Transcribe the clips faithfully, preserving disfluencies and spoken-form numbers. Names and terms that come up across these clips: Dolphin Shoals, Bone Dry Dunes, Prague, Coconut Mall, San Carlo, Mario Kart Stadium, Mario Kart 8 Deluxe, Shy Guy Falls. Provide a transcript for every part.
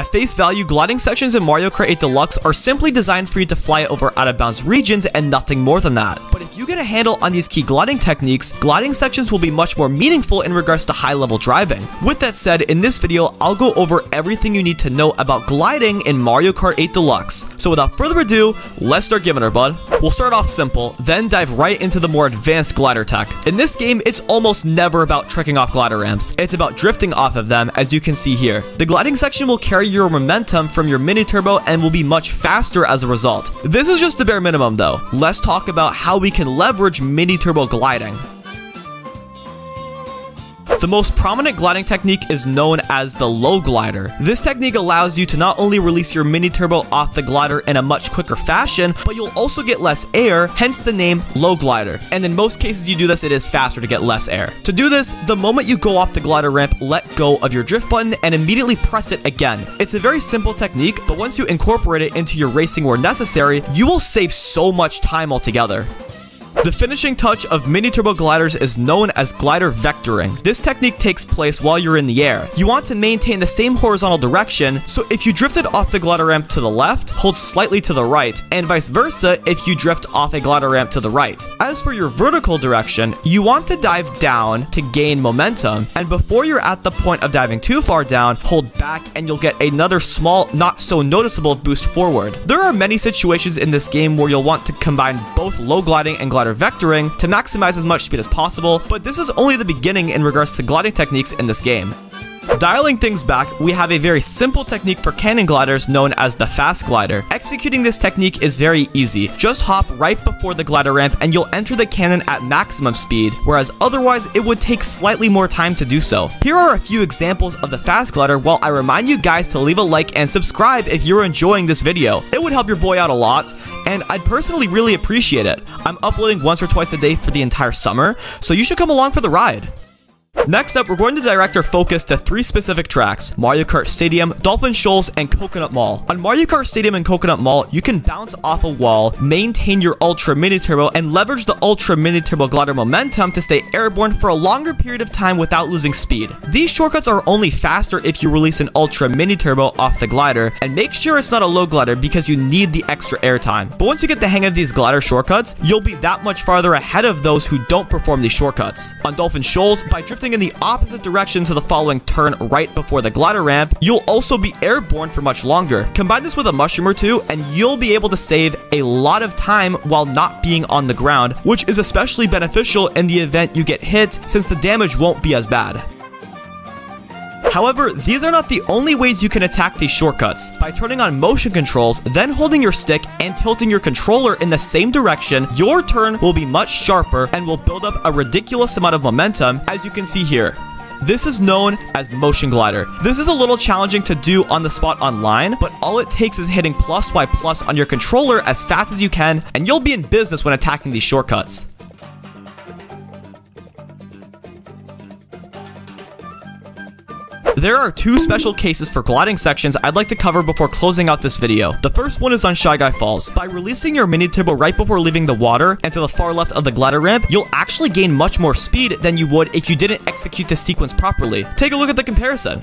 At face value, gliding sections in Mario Kart eight Deluxe are simply designed for you to fly over out-of-bounds regions and nothing more than that. But if you get a handle on these key gliding techniques, gliding sections will be much more meaningful in regards to high-level driving. With that said, in this video, I'll go over everything you need to know about gliding in Mario Kart eight Deluxe. So without further ado, let's start giving her, bud. We'll start off simple, then dive right into the more advanced glider tech. In this game, it's almost never about tricking off glider ramps. It's about drifting off of them, as you can see here. The gliding section will carry your momentum from your mini turbo and will be much faster as a result. This is just the bare minimum though. Let's talk about how we can leverage mini turbo gliding. The most prominent gliding technique is known as the low glider. This technique allows you to not only release your mini turbo off the glider in a much quicker fashion, but you'll also get less air, hence the name low glider. And in most cases you do this, it is faster to get less air. To do this, the moment you go off the glider ramp, let go of your drift button and immediately press it again. It's a very simple technique, but once you incorporate it into your racing where necessary, you will save so much time altogether. The finishing touch of mini turbo gliders is known as glider vectoring. This technique takes place while you're in the air. You want to maintain the same horizontal direction, so if you drifted off the glider ramp to the left, hold slightly to the right, and vice versa if you drift off a glider ramp to the right. As for your vertical direction, you want to dive down to gain momentum, and before you're at the point of diving too far down, hold back and you'll get another small, not so noticeable boost forward. There are many situations in this game where you'll want to combine both low gliding and glider vectoring to maximize as much speed as possible, but this is only the beginning in regards to gliding techniques in this game. Dialing things back, we have a very simple technique for cannon gliders known as the fast glider. Executing this technique is very easy. Just hop right before the glider ramp and you'll enter the cannon at maximum speed, whereas otherwise it would take slightly more time to do so. Here are a few examples of the fast glider while I remind you guys to leave a like and subscribe if you're enjoying this video. It would help your boy out a lot, and I'd personally really appreciate it. I'm uploading once or twice a day for the entire summer, so you should come along for the ride. Next up, we're going to direct our focus to three specific tracks: Mario Kart Stadium, Dolphin Shoals, and Coconut Mall. On Mario Kart Stadium and Coconut Mall, you can bounce off a wall, maintain your Ultra Mini Turbo, and leverage the Ultra Mini Turbo glider momentum to stay airborne for a longer period of time without losing speed. These shortcuts are only faster if you release an Ultra Mini Turbo off the glider, and make sure it's not a low glider because you need the extra airtime. But once you get the hang of these glider shortcuts, you'll be that much farther ahead of those who don't perform these shortcuts. On Dolphin Shoals, by drifting in the opposite direction to the following turn right before the glider ramp, you'll also be airborne for much longer. Combine this with a mushroom or two and you'll be able to save a lot of time while not being on the ground, which is especially beneficial in the event you get hit since the damage won't be as bad. However, these are not the only ways you can attack these shortcuts. By turning on motion controls, then holding your stick and tilting your controller in the same direction, your turn will be much sharper and will build up a ridiculous amount of momentum, as you can see here. This is known as motion glider. This is a little challenging to do on the spot online, but all it takes is hitting plus Y plus on your controller as fast as you can, and you'll be in business when attacking these shortcuts. There are two special cases for gliding sections I'd like to cover before closing out this video. The first one is on Shy Guy Falls. By releasing your mini turbo right before leaving the water and to the far left of the glider ramp, you'll actually gain much more speed than you would if you didn't execute this sequence properly. Take a look at the comparison.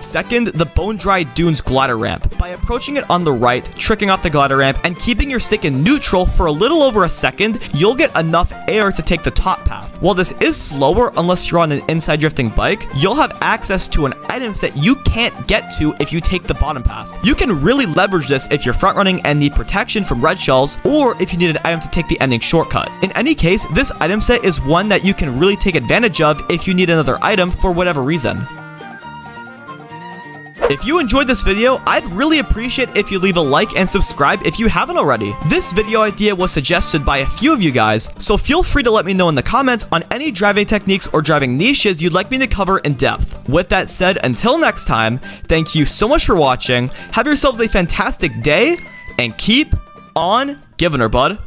Second, the Bone Dry Dunes glider ramp. By approaching it on the right, tricking off the glider ramp, and keeping your stick in neutral for a little over a second, you'll get enough air to take the top path. While this is slower unless you're on an inside drifting bike, you'll have access to an item set you can't get to if you take the bottom path. You can really leverage this if you're front running and need protection from red shells, or if you need an item to take the ending shortcut. In any case, this item set is one that you can really take advantage of if you need another item for whatever reason. If you enjoyed this video, I'd really appreciate if you leave a like and subscribe if you haven't already. This video idea was suggested by a few of you guys, so feel free to let me know in the comments on any driving techniques or driving niches you'd like me to cover in depth. With that said, until next time, thank you so much for watching, have yourselves a fantastic day, and keep on giving her, bud.